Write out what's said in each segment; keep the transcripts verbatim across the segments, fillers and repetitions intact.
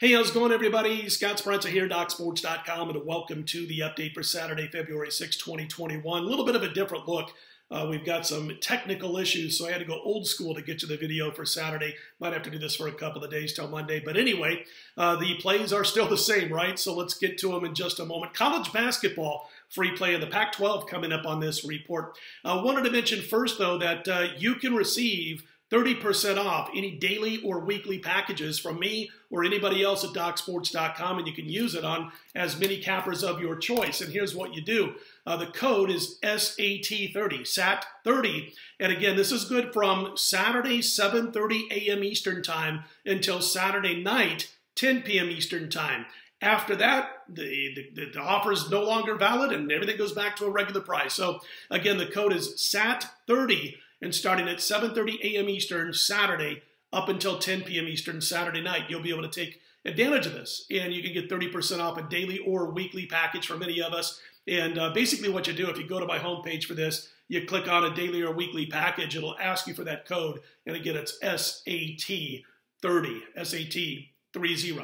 Hey, how's it going, everybody? Scott Spreitzer here, Doc Sports dot com, and welcome to the update for Saturday, February sixth, twenty twenty-one. A little bit of a different look. Uh, we've got some technical issues, so I had to go old school to get to the video for Saturday. Might have to do this for a couple of days till Monday. But anyway, uh, the plays are still the same, right? So let's get to them in just a moment. College basketball, free play in the Pac twelve coming up on this report. I uh, wanted to mention first, though, that uh, you can receive thirty percent off any daily or weekly packages from me or anybody else at Doc Sports dot com, and you can use it on as many cappers of your choice. And here's what you do. Uh, the code is S A T thirty, S A T thirty. And again, this is good from Saturday, seven thirty a m Eastern Time until Saturday night, ten p m Eastern Time. After that, the, the, the offer is no longer valid, and everything goes back to a regular price. So again, the code is S A T thirty. And starting at seven thirty a m Eastern Saturday up until ten p m Eastern Saturday night, you'll be able to take advantage of this. And you can get thirty percent off a daily or weekly package for many of us. And uh, basically what you do, if you go to my homepage for this, you click on a daily or weekly package. It'll ask you for that code. And again, it's S A T thirty, S A T thirty.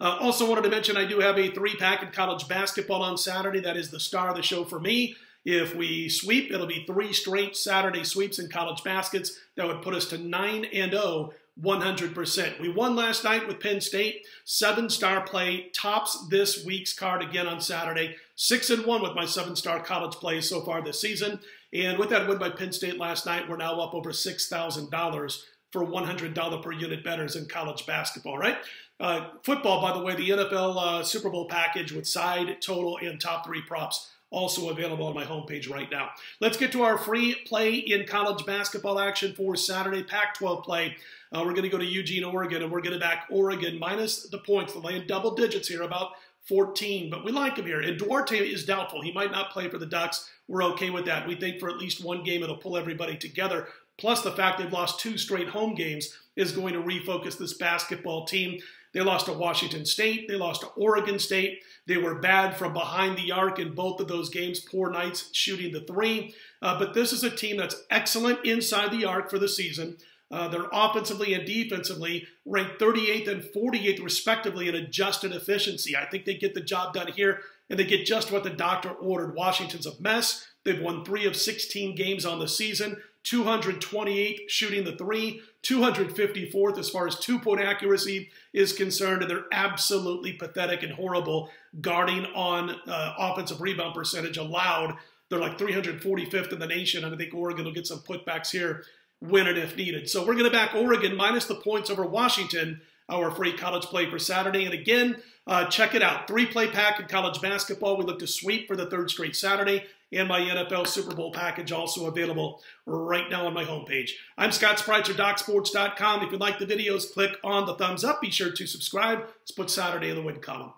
Uh, also wanted to mention I do have a three-pack in college basketball on Saturday. That is the star of the show for me. If we sweep, it'll be three straight Saturday sweeps in college baskets. That would put us to nine and oh, one hundred percent. We won last night with Penn State. Seven-star play tops this week's card again on Saturday. six and one with my seven-star college plays so far this season. And with that win by Penn State last night, we're now up over six thousand dollars for one hundred dollars per unit bettors in college basketball, right? Uh, football, by the way, the N F L uh, Super Bowl package with side, total, and top three props also available on my homepage right now. Let's get to our free play in college basketball action for Saturday Pac twelve play. Uh, we're going to go to Eugene, Oregon, and we're going to back Oregon minus the points. They're laying double digits here, about fourteen, but we like him here. And Duarte is doubtful. He might not play for the Ducks. We're okay with that. We think for at least one game it'll pull everybody together. Plus the fact they've lost two straight home games is going to refocus this basketball team. They lost to Washington State. They lost to Oregon State. They were bad from behind the arc in both of those games, poor nights shooting the three. Uh, but this is a team that's excellent inside the arc for the season. Uh, they're offensively and defensively ranked thirty-eighth and forty-eighth, respectively, in adjusted efficiency. I think they get the job done here, and they get just what the doctor ordered. Washington's a mess. They've won three of sixteen games on the season, two hundred twenty-eighth shooting the three, two hundred fifty-fourth as far as two-point accuracy is concerned, and they're absolutely pathetic and horrible guarding on uh, offensive rebound percentage allowed. They're like three hundred forty-fifth in the nation, and I think Oregon will get some putbacks here when and if needed. So we're going to back Oregon minus the points over Washington, our free college play for Saturday. And again, uh, check it out. Three-play pack in college basketball. We look to sweep for the third straight Saturday. And my N F L Super Bowl package also available right now on my homepage. I'm Scott Spreitzer, Doc Sports dot com. If you like the videos, click on the thumbs up. Be sure to subscribe. Let's put Saturday in the win column.